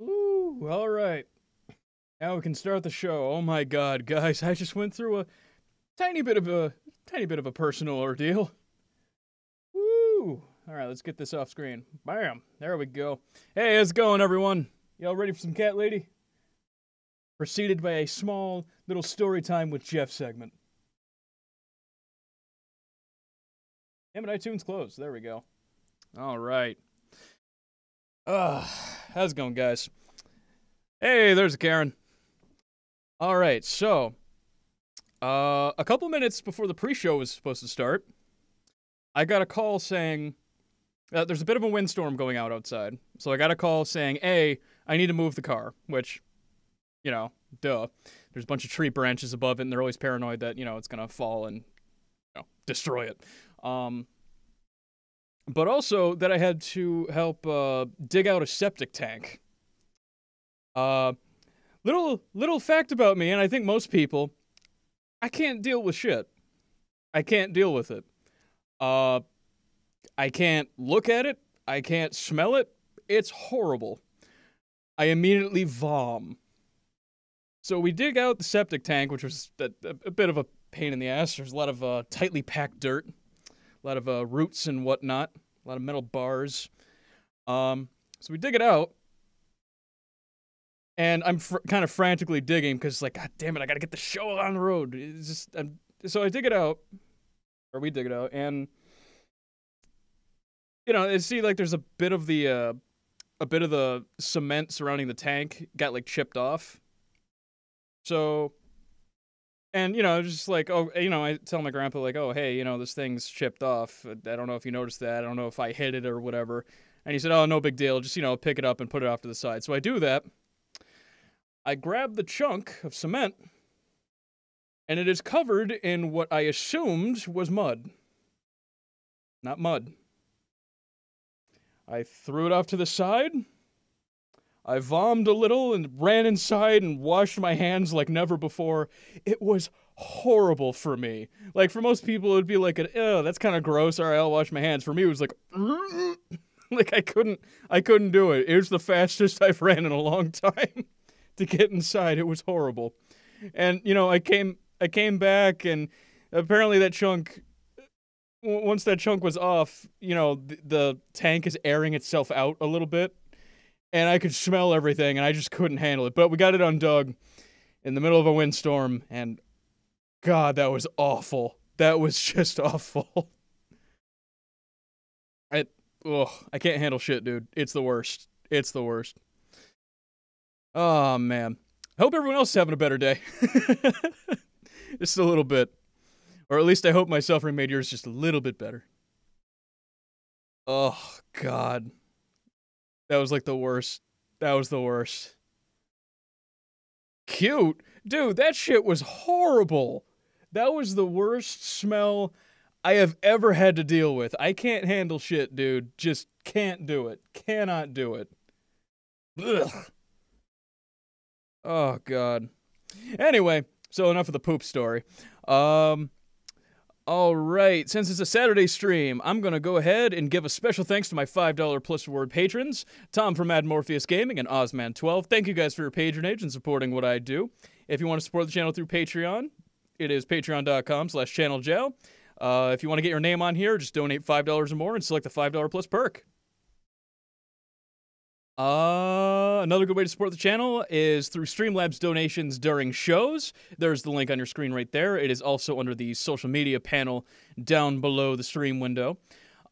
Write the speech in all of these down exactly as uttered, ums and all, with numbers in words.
Ooh, all right. Now we can start the show. Oh my God, guys! I just went through a tiny bit of a tiny bit of a personal ordeal. Woo! All right, let's get this off screen. Bam! There we go. Hey, how's it going, everyone? Y'all ready for some Cat Lady? Preceded by a small little story time with Jeff segment. Damn it, iTunes closed. There we go. All right. Ugh, how's it going, guys? Hey, there's Karen. All right, so uh, a couple minutes before the pre-show was supposed to start, I got a call saying uh, there's a bit of a windstorm going out outside. So I got a call saying, "Hey, I need to move the car," which, you know, duh. There's a bunch of tree branches above it, and they're always paranoid that, you know, it's gonna fall and, you know, destroy it. Um, but also that I had to help uh, dig out a septic tank. Uh, little, little fact about me, and I think most people, I can't deal with shit. I can't deal with it. Uh, I can't look at it. I can't smell it. It's horrible. I immediately vom. So we dig out the septic tank, which was a, a bit of a pain in the ass. There's a lot of uh, tightly packed dirt, a lot of uh, roots and whatnot, a lot of metal bars. Um, so we dig it out. And I'm fr kind of frantically digging because, like, God damn it, I gotta get the show on the road. It's just, I'm, so I dig it out, or we dig it out, and you know, you see, like, there's a bit of the, uh, a bit of the cement surrounding the tank got like chipped off. So, and you know, just like, oh, you know, I tell my grandpa, like, oh, hey, you know, this thing's chipped off. I don't know if you noticed that. I don't know if I hit it or whatever. And he said, oh, no big deal. Just, you know, pick it up and put it off to the side. So I do that. I grab the chunk of cement, and it is covered in what I assumed was mud. Not mud. I threw it off to the side. I vomed a little and ran inside and washed my hands like never before. It was horrible for me. Like, for most people, it would be like, oh, that's kind of gross. All right, I'll wash my hands. For me, it was like... like, I couldn't, I couldn't do it. It was the fastest I've ran in a long time. To get inside, it was horrible. And, you know, I came I came back, and apparently that chunk, once that chunk was off, you know, the, the tank is airing itself out a little bit, and I could smell everything, and I just couldn't handle it. But we got it undug in the middle of a windstorm, and God, that was awful. That was just awful. I, ugh, I can't handle shit, dude. It's the worst. It's the worst. Oh, man. Hope everyone else is having a better day. Just a little bit. Or at least I hope my suffering made yours just a little bit better. Oh, God. That was like the worst. That was the worst. Cute. Dude, that shit was horrible. That was the worst smell I have ever had to deal with. I can't handle shit, dude. Just can't do it. Cannot do it. Ugh. Oh, God. Anyway, so enough of the poop story. Um, all right, since it's a Saturday stream, I'm going to go ahead and give a special thanks to my five dollar plus reward patrons, Tom from AdMorpheus Gaming and Ozman twelve. Thank you guys for your patronage and supporting what I do. If you want to support the channel through Patreon, it is patreon dot com slash channel J A L. Uh, if you want to get your name on here, just donate five dollars or more and select the five dollar plus perk. Uh, another good way to support the channel is through Streamlabs donations during shows. There's the link on your screen right there. It is also under the social media panel down below the stream window.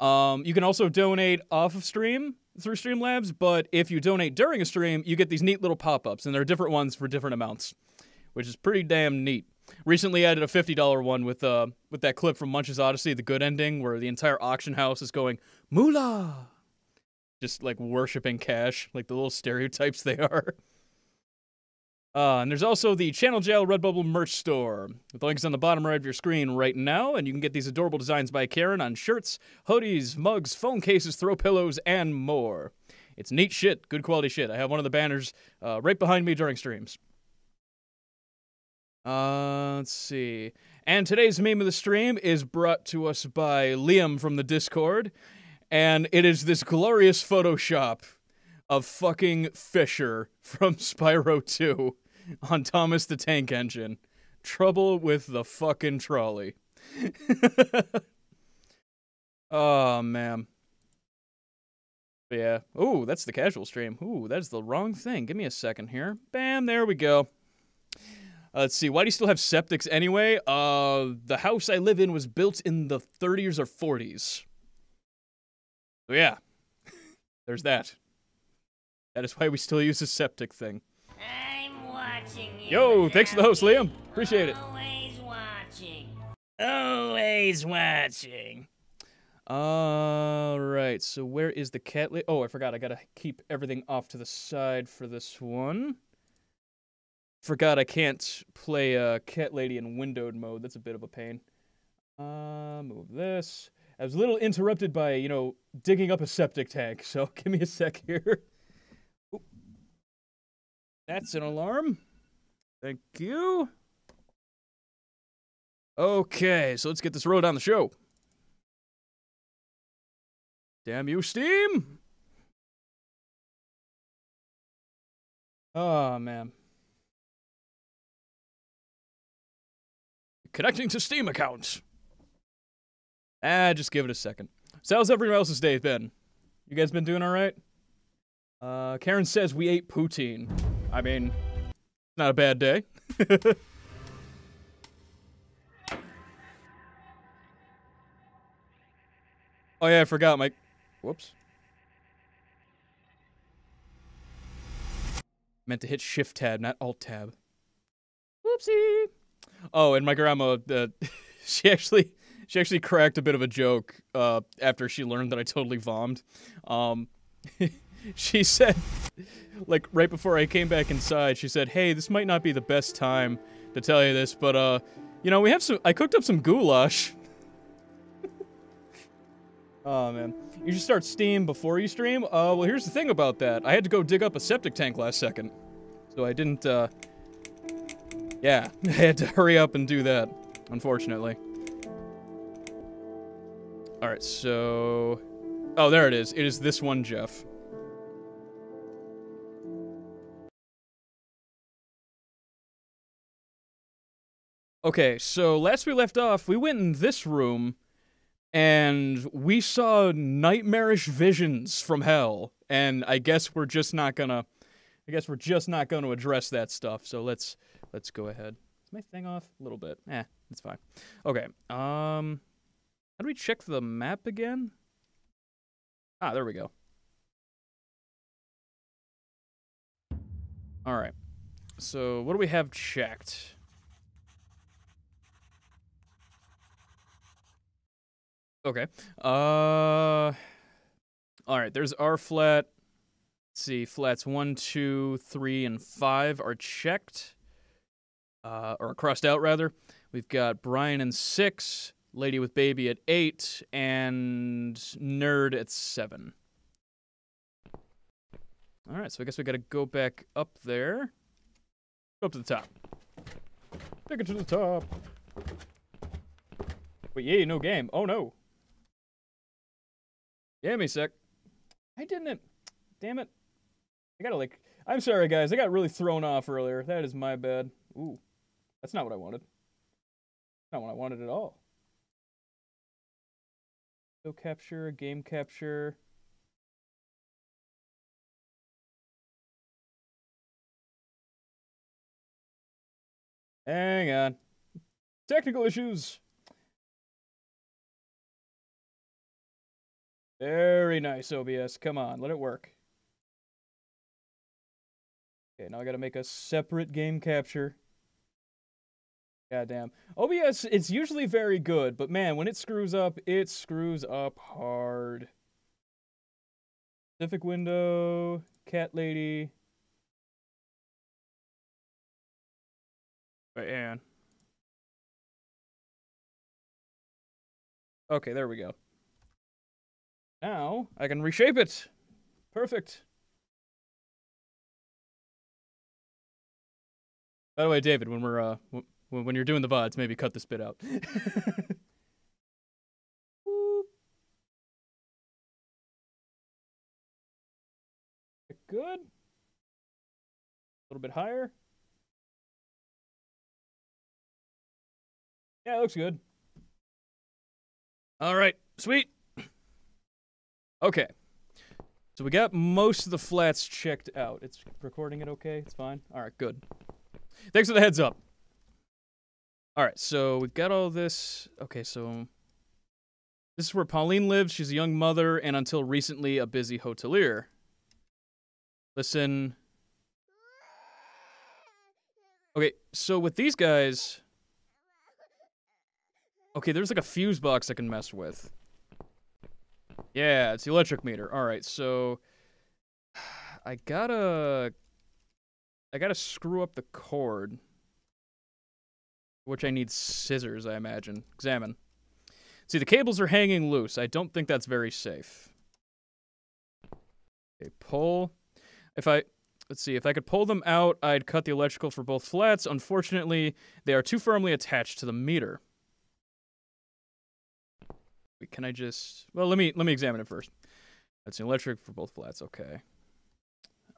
Um, you can also donate off of stream through Streamlabs, but if you donate during a stream, you get these neat little pop-ups, and there are different ones for different amounts, which is pretty damn neat. Recently added a fifty dollar one with, uh, with that clip from Munch's Odyssey, the good ending, where the entire auction house is going, "Moolah!" Just, like, worshipping cash, like the little stereotypes they are. Uh, and there's also the ChannelJAL Redbubble merch store, with the links on the bottom right of your screen right now, and you can get these adorable designs by Karen on shirts, hoodies, mugs, phone cases, throw pillows, and more. It's neat shit, good quality shit. I have one of the banners uh, right behind me during streams. Uh, let's see. And today's meme of the stream is brought to us by Liam from the Discord. And it is this glorious Photoshop of fucking Fisher from Spyro two on Thomas the Tank Engine. Trouble with the fucking trolley. Oh, man. Yeah. Ooh, that's the casual stream. Ooh, that's the wrong thing. Give me a second here. Bam, there we go. Uh, let's see. Why do you still have septics anyway? Uh, the house I live in was built in the thirties or forties. So yeah. There's that. That is why we still use the septic thing. I'm watching you. Yo, thanks for the host, Liam. Appreciate it. Always watching. Always watching. All right, so where is the cat lady? Oh, I forgot. I gotta keep everything off to the side for this one. Forgot I can't play uh, Cat Lady in windowed mode. That's a bit of a pain. Uh, move this. I was a little interrupted by, you know, digging up a septic tank, so give me a sec here. Oop. That's an alarm. Thank you. Okay, so let's get this road on the show. Damn you, Steam! Oh, man. Connecting to Steam accounts. Ah, just give it a second. So how's everyone else's day been? You guys been doing all right? Uh, Karen says we ate poutine. I mean, not a bad day. Oh, yeah, I forgot my... Whoops. Meant to hit shift tab, not alt tab. Whoopsie. Oh, and my grandma, uh, she actually she actually cracked a bit of a joke uh, after she learned that I totally vommed. Um, she said, like, right before I came back inside, she said, "Hey, this might not be the best time to tell you this, but, uh, you know, we have some... I cooked up some goulash." Oh, man. You should start Steam before you stream? Uh, well, here's the thing about that. I had to go dig up a septic tank last second. So I didn't, uh... yeah, I had to hurry up and do that, unfortunately. Alright, so... oh, there it is. It is this one, Jeff. Okay, so last we left off, we went in this room... and we saw nightmarish visions from hell, and I guess we're just not gonna, I guess we're just not gonna address that stuff. So let's let's go ahead. Is my thing off a little bit? Eh, it's fine. Okay. Um, how do we check the map again? Ah, there we go. All right. So what do we have checked? Okay. Uh, all right, there's our flat. Let's see, flats one, two, three, and five are checked. Uh, or crossed out, rather. We've got Brian and six, Lady with Baby at eight, and Nerd at seven. All right, so I guess we got to go back up there. Go up to the top. Take it to the top. But yay, no game. Oh, no. Yeah, me sec. I didn't. Damn it. I gotta like. I'm sorry, guys. I got really thrown off earlier. That is my bad. Ooh, that's not what I wanted. Not what I wanted at all. Video capture, game capture. Hang on. Technical issues. Very nice, O B S. Come on, let it work. Okay, now I gotta make a separate game capture. Goddamn. O B S, it's usually very good, but man, when it screws up, it screws up hard. Pacific window, Cat Lady. Wait, hang on. Okay, there we go. Now, I can reshape it. Perfect. By the way, David, when we're, uh, w when you're doing the V O Ds, maybe cut this bit out. good. A little bit higher. Yeah, it looks good. All right, sweet. Okay. So we got most of the flats checked out. It's recording it okay? It's fine? All right, good. Thanks for the heads up. All right, so we've got all this. Okay, so this is where Pauline lives. She's a young mother and until recently a busy hotelier. Listen. Okay, so with these guys... Okay, there's like a fuse box I can mess with. Yeah, it's the electric meter. All right, so I gotta, I gotta screw up the cord, which I need scissors, I imagine. Examine. See, the cables are hanging loose. I don't think that's very safe. Okay, pull. If I, let's see, if I could pull them out, I'd cut the electrical for both flats. Unfortunately, they are too firmly attached to the meter. Can I just... Well, let me let me examine it first. That's an electric for both flats. Okay.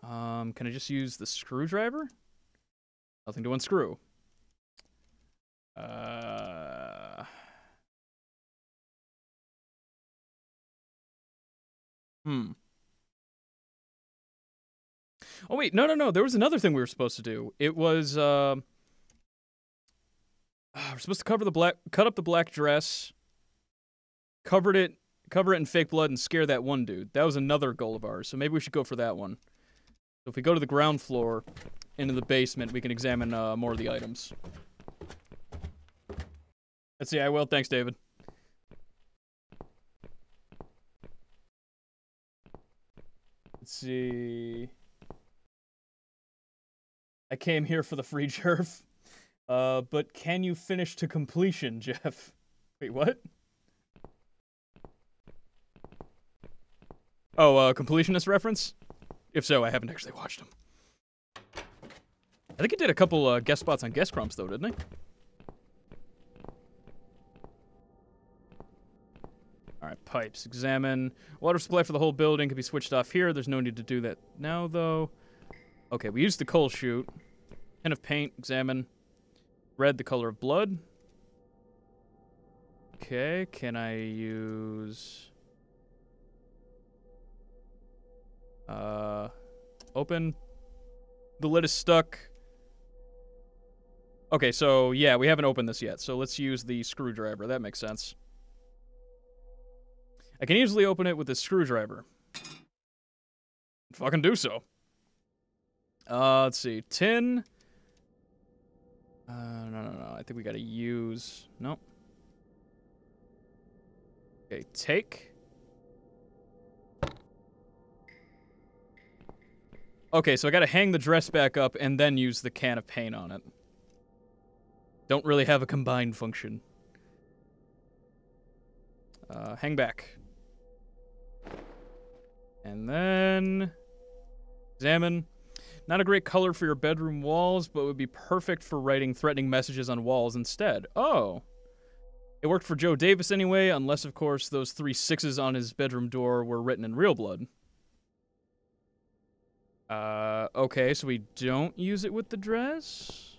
Um, can I just use the screwdriver? Nothing to unscrew. Uh... Hmm. Oh, wait. No, no, no. There was another thing we were supposed to do. It was... Uh... Oh, we're supposed to cover the black... Cut up the black dress... Covered it, cover it in fake blood and scare that one dude. That was another goal of ours, so maybe we should go for that one. So if we go to the ground floor, into the basement, we can examine uh, more of the items. Let's see, I will. Thanks, David. Let's see. I came here for the free jerf. Uh, but can you finish to completion, Jeff? Wait, what? Oh, uh, completionist reference? If so, I haven't actually watched him. I think he did a couple uh, guest spots on Guest Crumbs, though, didn't he? All right, pipes. Examine. Water supply for the whole building can be switched off here. There's no need to do that now, though. Okay, we used the coal chute. Tin of paint. Examine. Red, the color of blood. Okay, can I use... Uh, open. The lid is stuck. Okay, so, yeah, we haven't opened this yet, so let's use the screwdriver. That makes sense. I can easily open it with the screwdriver. Fucking do so. Uh, let's see. Tin. Uh, no, no, no. I think we gotta use... Nope. Okay, take... Okay, so I gotta hang the dress back up and then use the can of paint on it. Don't really have a combined function. Uh, hang back. And then... Examine. Not a great color for your bedroom walls, but would be perfect for writing threatening messages on walls instead. Oh! It worked for Joe Davis anyway, unless, of course, those three sixes on his bedroom door were written in real blood. Uh, okay, so we don't use it with the dress?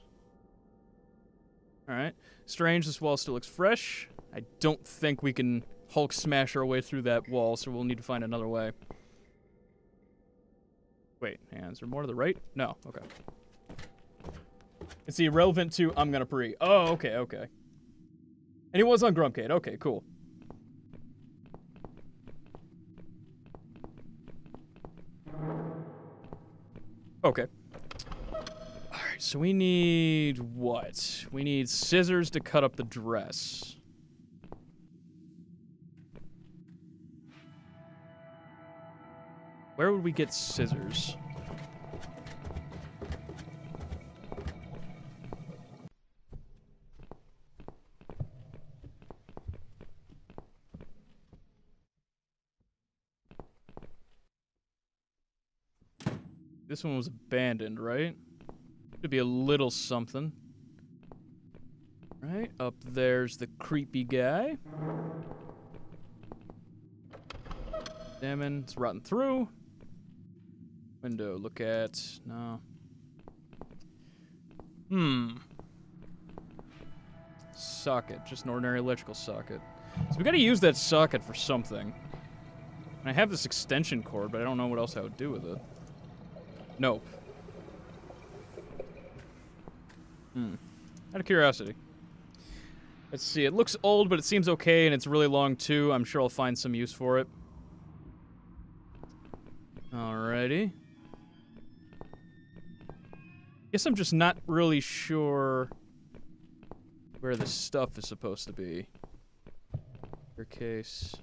Alright. Strange, this wall still looks fresh. I don't think we can Hulk smash our way through that wall, so we'll need to find another way. Wait, hang on, is there more to the right? No, okay. It's irrelevant to I'm gonna pre. Oh, okay, okay. And he was on Grumpcade, okay, cool. Okay. Alright, so we need what? We need scissors to cut up the dress. Where would we get scissors? This one was abandoned, right? Could be a little something. Right, up there's the creepy guy. Damn it, it's rotten through. Window, look at, no. Hmm. Socket, just an ordinary electrical socket. So we gotta use that socket for something. And I have this extension cord, but I don't know what else I would do with it. Nope. Hmm. Out of curiosity. Let's see, it looks old, but it seems okay, and it's really long too. I'm sure I'll find some use for it. Alrighty. Guess I'm just not really sure where this stuff is supposed to be. Staircase.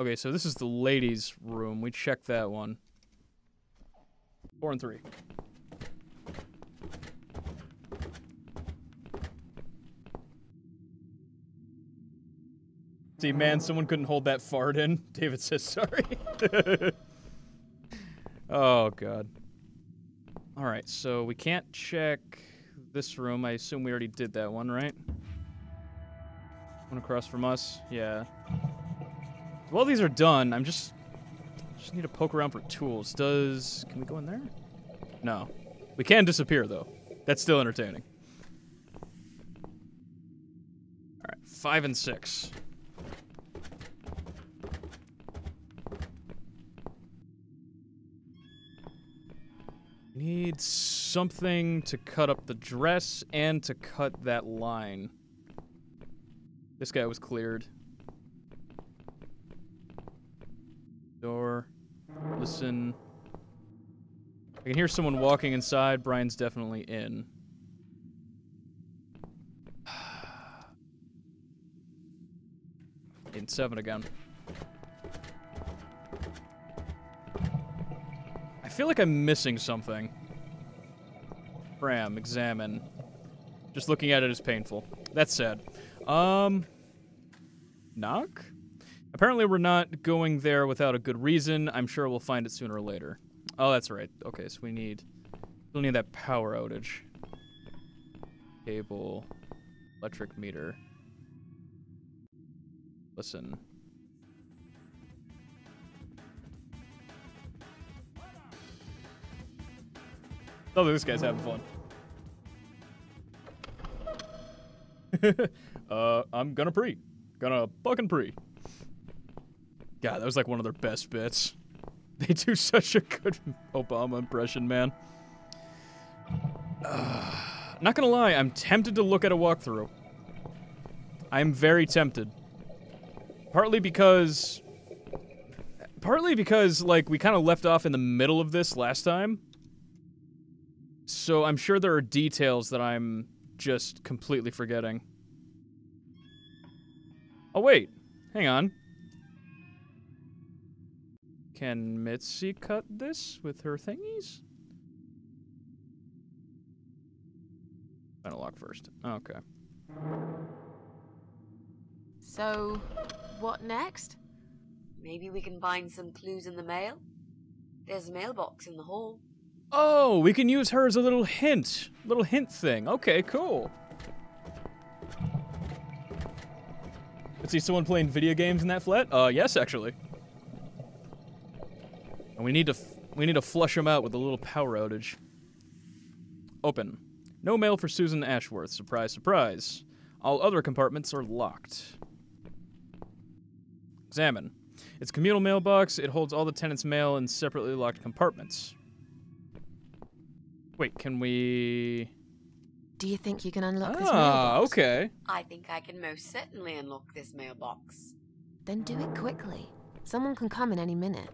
Okay, so this is the ladies' room. We checked that one. Four and three. Man, someone couldn't hold that fart in. David says sorry. Oh, God. All right, so we can't check this room. I assume we already did that one, right? One across from us. Yeah. Well, these are done. I'm just... just need to poke around for tools. Does... Can we go in there? No. We can disappear, though. That's still entertaining. All right, five and six. Need something to cut up the dress and to cut that line. This guy was cleared. Door. Listen. I can hear someone walking inside. Brian's definitely in. Eight and seven again. I feel like I'm missing something. Ram, examine. Just looking at it is painful. That's sad. Um, knock? Apparently we're not going there without a good reason. I'm sure we'll find it sooner or later. Oh, that's right. Okay, so we need... We'll need that power outage. Cable. Electric meter. Listen. Oh, this guy's having fun. uh, I'm gonna pre. Gonna fucking pre. God, that was like one of their best bits. They do such a good Obama impression, man. Uh, not gonna lie, I'm tempted to look at a walkthrough. I'm very tempted. Partly because... Partly because, like, we kind of left off in the middle of this last time. So I'm sure there are details that I'm just completely forgetting. Oh, wait. Hang on. Can Mitzi cut this with her thingies? Find a lock first. Okay. So, what next? Maybe we can find some clues in the mail? There's a mailbox in the hall. Oh, we can use her as a little hint. Little hint thing. Okay, cool. Let's see, someone playing video games in that flat? Uh, yes, actually. And we need to f we need to flush them out with a little power outage. Open. No mail for Susan Ashworth. Surprise, surprise. All other compartments are locked. Examine. It's a communal mailbox. It holds all the tenants' mail in separately locked compartments. Wait, can we... Do you think you can unlock ah, this mailbox? Ah, okay. I think I can most certainly unlock this mailbox. Then do it quickly. Someone can come in any minute.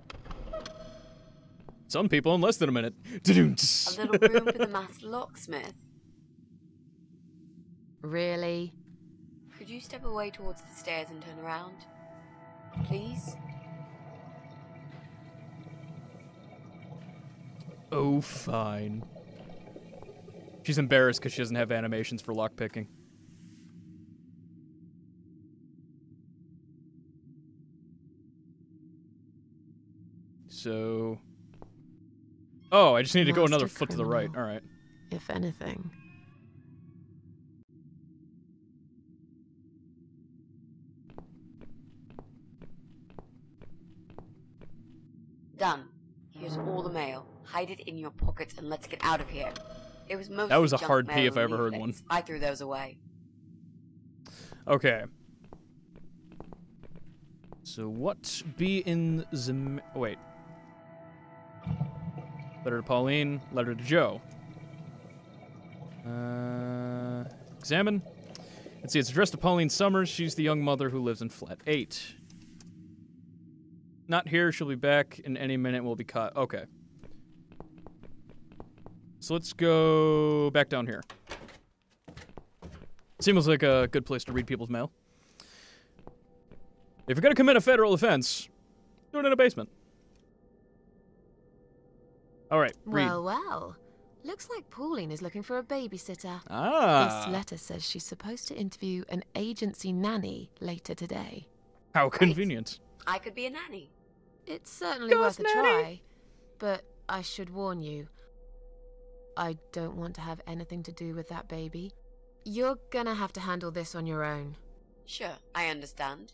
Some people in less than a minute. A little room for the masked locksmith. Really? Could you step away towards the stairs and turn around? Please? Oh, fine. She's embarrassed because she doesn't have animations for lockpicking. So... Oh, I just need to go another foot to the right. All right. If anything. Done. Here's all the mail. Hide it in your pockets and let's get out of here. It was mostly that was a hard P if I ever heard one. I threw those away. Okay. So what be in the... Wait. Letter to Pauline. Letter to Joe. Uh, examine. Let's see, it's addressed to Pauline Summers. She's the young mother who lives in flat eight. Not here. She'll be back in any minute. We'll be caught. Okay. So let's go back down here. Seems like a good place to read people's mail. If you're going to commit a federal offense, do it in a basement. All right, read. Well, well. Looks like Pauline is looking for a babysitter. Ah. This letter says she's supposed to interview an agency nanny later today. How convenient. Right. I could be a nanny. It's certainly Ghost worth nanny. a try, but I should warn you, I don't want to have anything to do with that baby. You're gonna have to handle this on your own. Sure, I understand.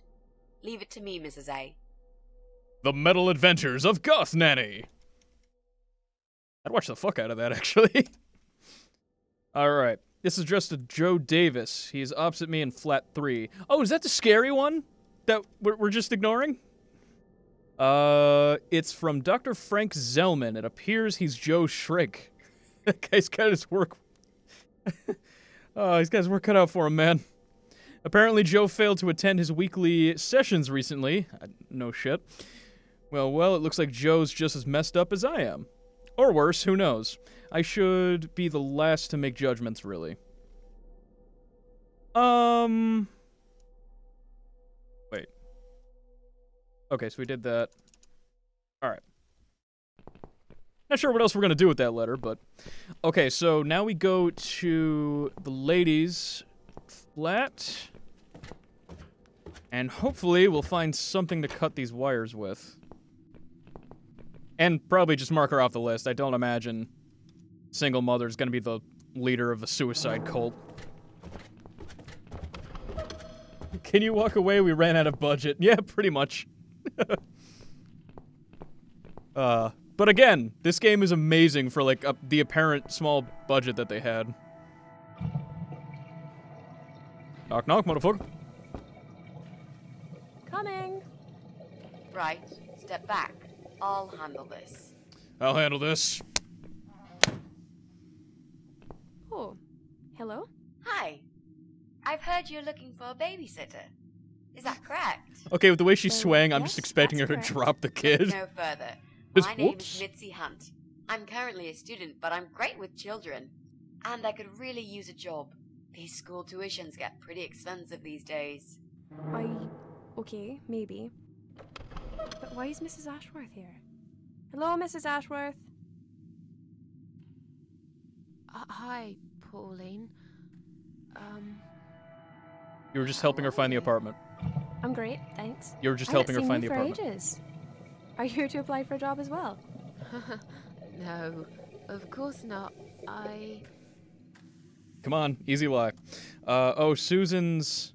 Leave it to me, Missus A. The Metal Adventures of Goth Nanny. I'd watch the fuck out of that, actually. All right. This is addressed to Joe Davis. He's opposite me in flat three. Oh, is that the scary one that we're just ignoring? Uh, it's from Doctor Frank Zellman. It appears he's Joe Shrink. That guy's got his work... oh, he's got his work cut out for him, man. Apparently, Joe failed to attend his weekly sessions recently. No shit. Well, well, it looks like Joe's just as messed up as I am. Or worse, who knows? I should be the last to make judgments, really. Um... Wait. Okay, so we did that. Alright. Not sure what else we're gonna do with that letter, but... Okay, so now we go to the ladies' flat. And hopefully we'll find something to cut these wires with. And probably just mark her off the list. I don't imagine single mother's gonna be the leader of a suicide cult. Can you walk away? We ran out of budget. Yeah, pretty much. uh, but again, this game is amazing for like a, the apparent small budget that they had. Knock knock, motherfucker. Coming. Right. Step back. I'll handle this. I'll handle this. Oh, hello? Hi. I've heard you're looking for a babysitter. Is that correct? Okay, with the way she's uh, swaying, yes, I'm just expecting her correct. to drop the kid. No further. Just, My name is Mitzi Hunt. I'm currently a student, but I'm great with children. And I could really use a job. These school tuitions get pretty expensive these days. I... okay, maybe. But why is Missus Ashworth here? Hello, Missus Ashworth. Uh, hi, Pauline. Um... You were just helping her find the apartment. I'm great, thanks. You were just I helping her find the apartment. Ages. Are you here to apply for a job as well? No, of course not. I... Come on, easy lie. Uh, oh, Susan's...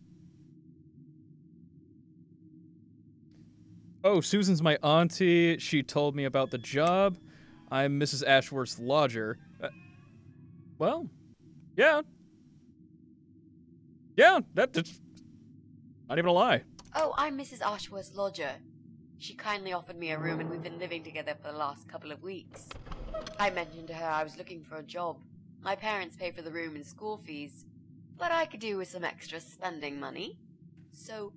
Oh, Susan's my auntie. She told me about the job. I'm Missus Ashworth's lodger. Uh, well, yeah. Yeah, that, that's not even a lie. Oh, I'm Missus Ashworth's lodger. She kindly offered me a room and we've been living together for the last couple of weeks. I mentioned to her I was looking for a job. My parents pay for the room and school fees, but I could do with some extra spending money. So,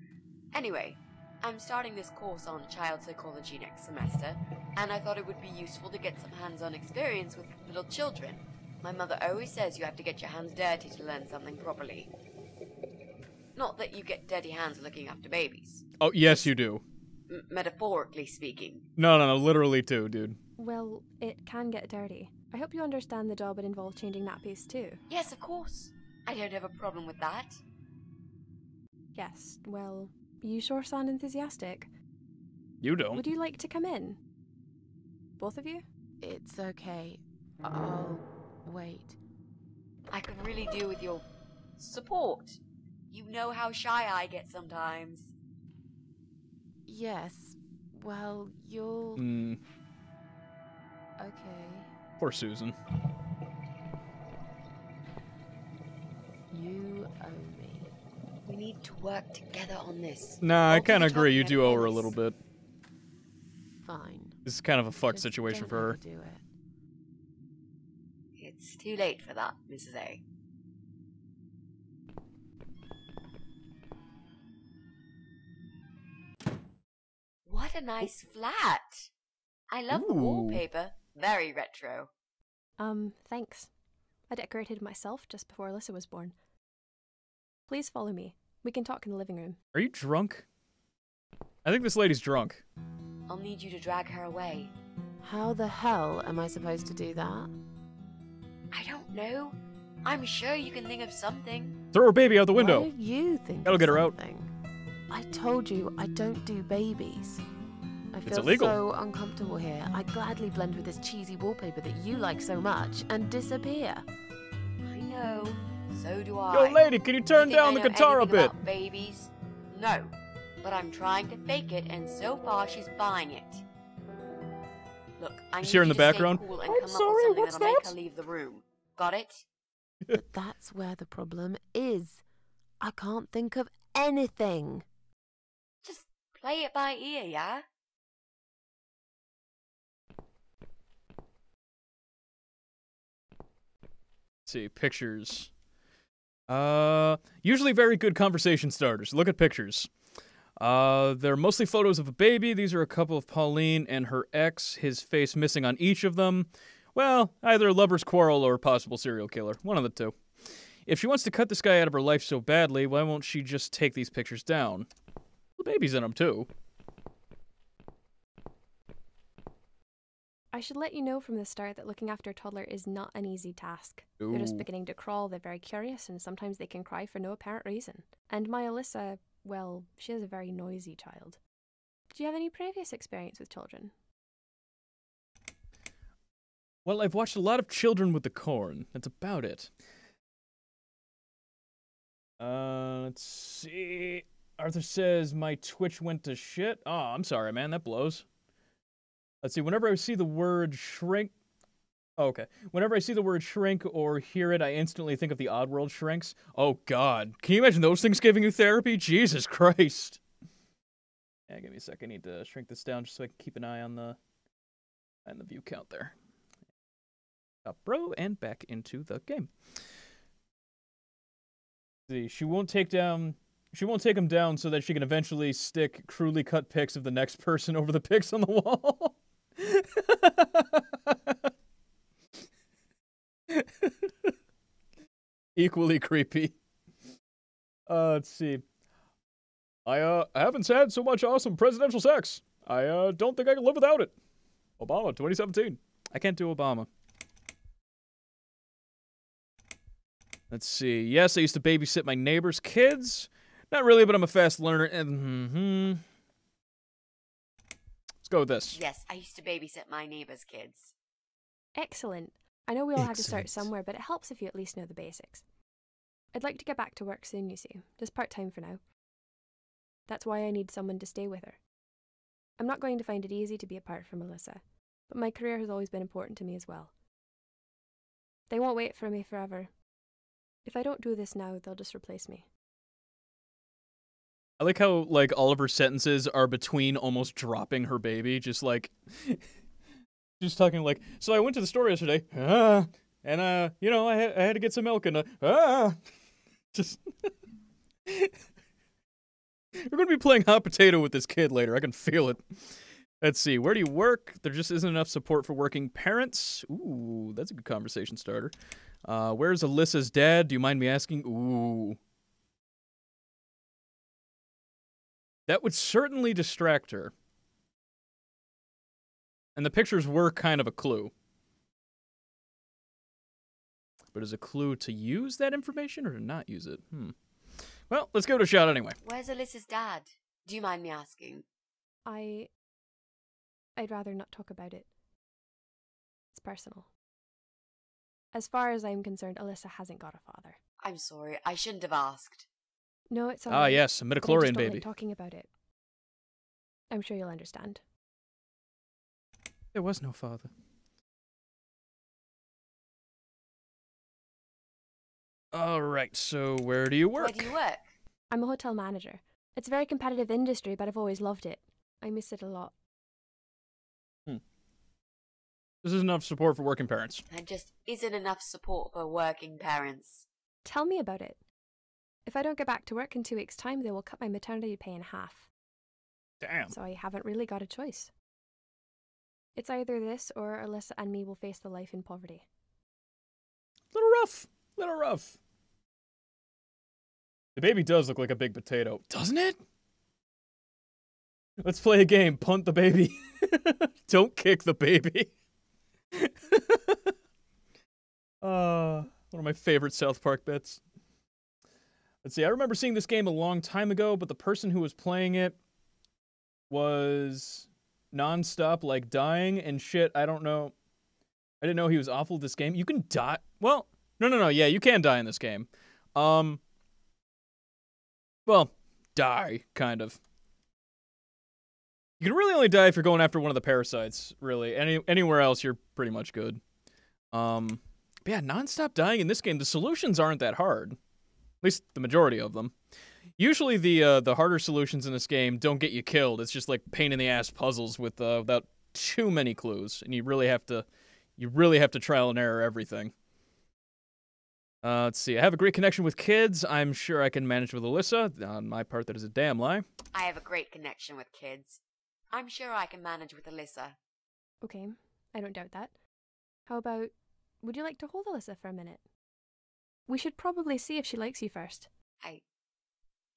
anyway... I'm starting this course on child psychology next semester, and I thought it would be useful to get some hands-on experience with little children. My mother always says you have to get your hands dirty to learn something properly. Not that you get dirty hands looking after babies. Oh, yes you do. M- metaphorically speaking. No, no, no, literally too, dude. Well, it can get dirty. I hope you understand the job would involve changing nappies too. Yes, of course. I don't have a problem with that. Yes, well... You sure sound enthusiastic. You don't. Would you like to come in? Both of you? It's okay. I'll wait. I could really do with your support. You know how shy I get sometimes. Yes. Well, you'll... Mm. Okay. Poor Susan. You owe me. We need to work together on this. Nah, I kind of agree. You do owe her a little bit. Fine. This is kind of a fucked situation for her. Do it. It's too late for that, Missus A. What a nice flat. I love Ooh. the wallpaper. Very retro. Um, thanks. I decorated myself just before Alyssa was born. Please follow me. We can talk in the living room. Are you drunk? I think this lady's drunk. I'll need you to drag her away. How the hell am I supposed to do that? I don't know. I'm sure you can think of something. Throw her baby out the window. Why do you think That'll get her something? out. I told you I don't do babies. I feel it's illegal. so uncomfortable here. I gladly blend with this cheesy wallpaper that you like so much and disappear. I know. So do I. Yo, lady, can you turn you down the guitar a bit? Babies? No, but I'm trying to fake it, and so far she's buying it. Look, I'm here in the background. Cool and I'm sorry. Up with what's that'll that? Make her leave the room. Got it? But that's where the problem is. I can't think of anything. Just play it by ear, yeah? See, pictures. Uh, usually very good conversation starters. Look at pictures. Uh, they're mostly photos of a baby. These are a couple of Pauline and her ex, his face missing on each of them. Well, either a lover's quarrel or a possible serial killer. One of the two. If she wants to cut this guy out of her life so badly, why won't she just take these pictures down? The baby's in them, too. I should let you know from the start that looking after a toddler is not an easy task. Ooh. They're just beginning to crawl, they're very curious, and sometimes they can cry for no apparent reason. And my Alyssa, well, she is a very noisy child. Do you have any previous experience with children? Well, I've watched a lot of Children with the Corn. That's about it. Uh, let's see. Arthur says, my Twitch went to shit. Oh, I'm sorry, man. That blows. Let's see. Whenever I see the word shrink. Oh, okay. Whenever I see the word shrink or hear it, I instantly think of the Oddworld Shrinks. Oh, God. Can you imagine those things giving you therapy? Jesus Christ. Yeah, give me a sec. I need to shrink this down just so I can keep an eye on the, on the view count there. Up, bro, and back into the game. She won't take down. She won't take them down so that she can eventually stick crudely cut pics of the next person over the pics on the wall. Equally creepy. Uh, let's see. I uh I haven't had so much awesome presidential sex. I uh don't think I can live without it. Obama, twenty seventeen. I can't do Obama. Let's see. Yes, I used to babysit my neighbor's kids. Not really, but I'm a fast learner. Mm-hmm. Let's go with this. Yes, I used to babysit my neighbor's kids. Excellent. I know we all Excellent. have to start somewhere, but it helps if you at least know the basics. I'd like to get back to work soon, you see. Just part-time for now. That's why I need someone to stay with her. I'm not going to find it easy to be apart from Alyssa, but my career has always been important to me as well. They won't wait for me forever. If I don't do this now, they'll just replace me. I like how, like, all of her sentences are between almost dropping her baby, just like, just talking like, so I went to the store yesterday, ah, and, uh, you know, I had, I had to get some milk, and, uh, ah, just, we're gonna be playing hot potato with this kid later, I can feel it. Let's see, where do you work? There just isn't enough support for working parents. Ooh, that's a good conversation starter. Uh, where's Alyssa's dad? Do you mind me asking? Ooh. That would certainly distract her. And the pictures were kind of a clue. But is a clue to use that information or to not use it? Hmm. Well, let's give it a shot anyway. Where's Alyssa's dad? Do you mind me asking? I... I'd rather not talk about it. It's personal. As far as I'm concerned, Alyssa hasn't got a father. I'm sorry, I shouldn't have asked. No, it's all right. Ah, yes, a midichlorian baby. Like talking about it. I'm sure you'll understand. There was no father. All right, so where do you work? Where do you work? I'm a hotel manager. It's a very competitive industry, but I've always loved it. I miss it a lot. Hmm. This isn't enough support for working parents. There just isn't enough support for working parents. Tell me about it. If I don't get back to work in two weeks' time, they will cut my maternity pay in half. Damn. So I haven't really got a choice. It's either this or Alyssa and me will face the life in poverty. Little rough. Little rough. The baby does look like a big potato, doesn't it? Let's play a game. Punt the baby. Don't kick the baby. uh, one of my favorite South Park bits. Let's see. I remember seeing this game a long time ago, but the person who was playing it was nonstop, like dying and shit. I don't know. I didn't know he was awful at this game. You can die. Well, no, no, no. Yeah, you can die in this game. Um. Well, die, kind of. You can really only die if you're going after one of the parasites, really. Any anywhere else, you're pretty much good. Um, but yeah, nonstop dying in this game. The solutions aren't that hard. At least the majority of them. Usually the uh, the harder solutions in this game don't get you killed. It's just like pain-in-the-ass puzzles with uh, without too many clues, and you really have to you really have to trial and error everything. Uh, let's see. I have a great connection with kids. I'm sure I can manage with Alyssa. On my part, that is a damn lie. I have a great connection with kids. I'm sure I can manage with Alyssa. Okay, I don't doubt that. How about, would you like to hold Alyssa for a minute? We should probably see if she likes you first. I...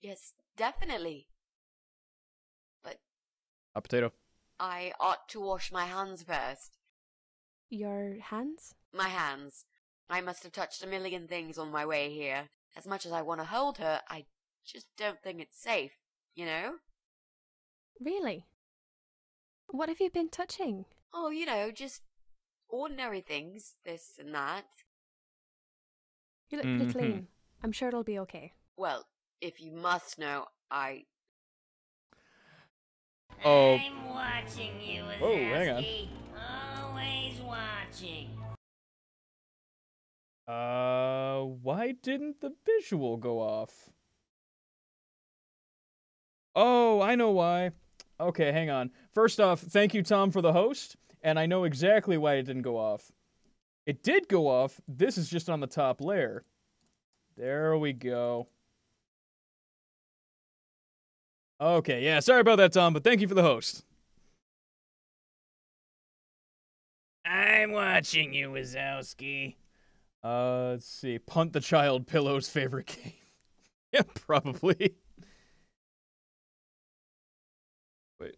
Yes, definitely. But... A potato. I ought to wash my hands first. Your hands? My hands. I must have touched a million things on my way here. As much as I want to hold her, I just don't think it's safe, you know? Really? What have you been touching? Oh, you know, just ordinary things, this and that. You look pretty mm-hmm. clean. I'm sure it'll be okay. Well, if you must know, I... Oh. I'm watching you, Wazowski. Oh, hang on. Always watching. Uh, why didn't the visual go off? Oh, I know why. Okay, hang on. First off, thank you, Tom, for the host, and I know exactly why it didn't go off. It did go off. This is just on the top layer. There we go. Okay, yeah, sorry about that, Tom, but thank you for the host. I'm watching you, Wazowski. Uh, let's see. Punt the Child, Pillow's favorite game. Yeah, probably. Wait.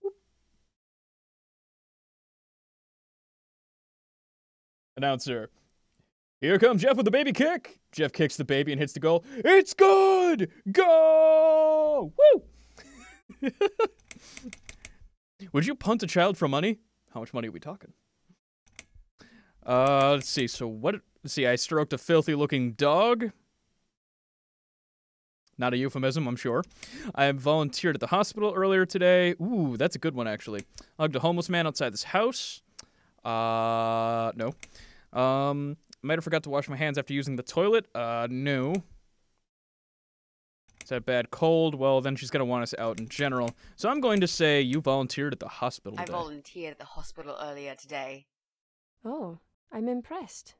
Whoop. Announcer. Here comes Jeff with the baby kick. Jeff kicks the baby and hits the goal. It's good! Go! Woo! Would you punt a child for money? How much money are we talking? Uh, let's see. So what... Let's see, I stroked a filthy-looking dog. Not a euphemism, I'm sure. I volunteered at the hospital earlier today. Ooh, that's a good one, actually. Hugged a homeless man outside this house. Uh, no. Um, might have forgot to wash my hands after using the toilet. Uh, no. Is that a bad cold? Well, then she's going to want us out in general. So I'm going to say you volunteered at the hospital today. I volunteered at the hospital earlier today. Oh, I'm impressed.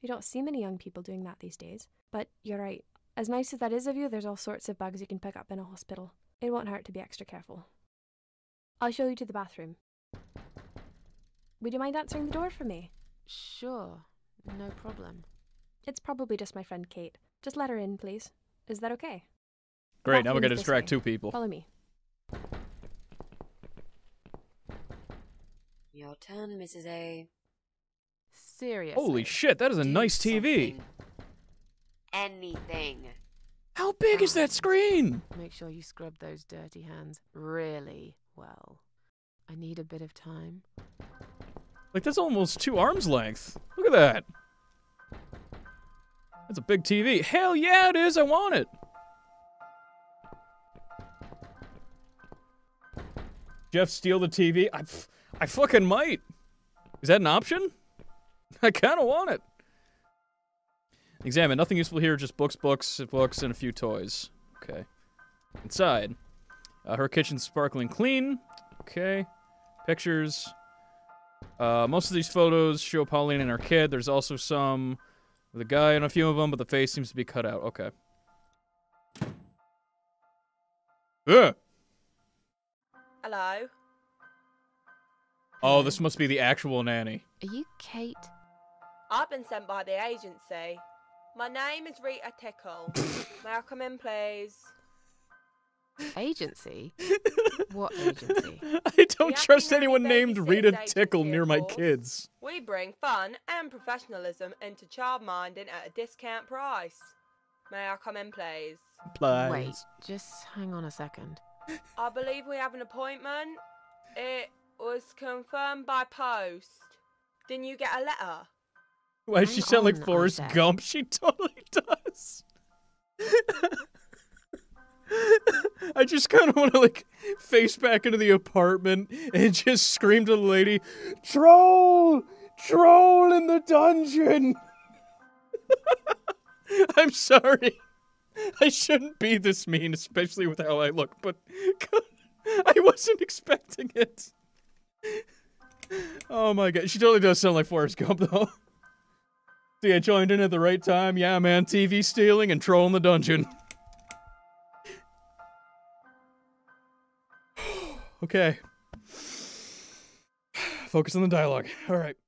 You don't see many young people doing that these days. But you're right. As nice as that is of you, there's all sorts of bugs you can pick up in a hospital. It won't hurt to be extra careful. I'll show you to the bathroom. Would you mind answering the door for me? Sure. No problem. It's probably just my friend Kate. Just let her in, please. Is that okay? Great, now we're going to distract two people. Follow me. Your turn, Missus A. Seriously. Holy shit, that is a nice T V. Anything. How big is that screen? Make sure you scrub those dirty hands really well. I need a bit of time. Like, that's almost two arms length. Look at that. That's a big T V. Hell yeah, it is. I want it. Jeff, steal the T V? I, I fucking might. Is that an option? I kind of want it. Examine. Nothing useful here, just books, books, books, and a few toys. Okay. Inside. Uh, her kitchen's sparkling clean. Okay. Pictures. Uh, most of these photos show Pauline and her kid. There's also some with a guy and a few of them, but the face seems to be cut out. Okay. Ugh. Hello. Oh, this must be the actual nanny. Are you Kate? I've been sent by the agency. My name is Rita Tickle. May I come in, please? Agency? What agency? I don't trust anyone named Rita Tickle near my kids. We bring fun and professionalism into child minding at a discount price. May I come in, please? Please. Wait, just hang on a second. I believe we have an appointment. It was confirmed by post. Didn't you get a letter? Why does she sound like Forrest Gump? She totally does. I just kind of want to, like, face back into the apartment and just scream to the lady, "Troll! Troll in the dungeon!" I'm sorry. I shouldn't be this mean, especially with how I look, but God, I wasn't expecting it. Oh my God. She totally does sound like Forrest Gump, though. See, I joined in at the right time. Yeah, man. T V stealing and trolling the dungeon. Okay. Focus on the dialogue. All right.